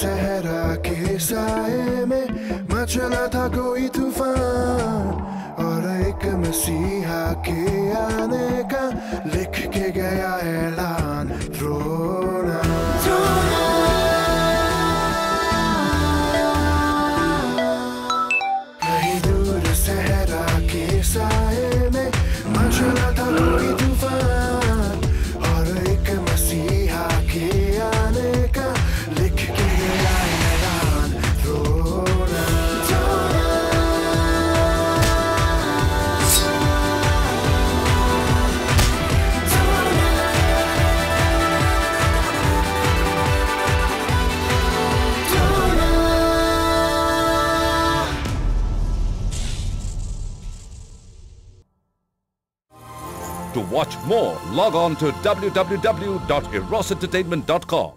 صحرا के साए में मचला था कोई तूफान और एक मसीहा के आने का लिख के गया ऐलान रोना नहीं दूर सहरा के साए में मचला था कोई तूफान और एक मसीहा के आने का To watch more, log on to www.erosentertainment.com.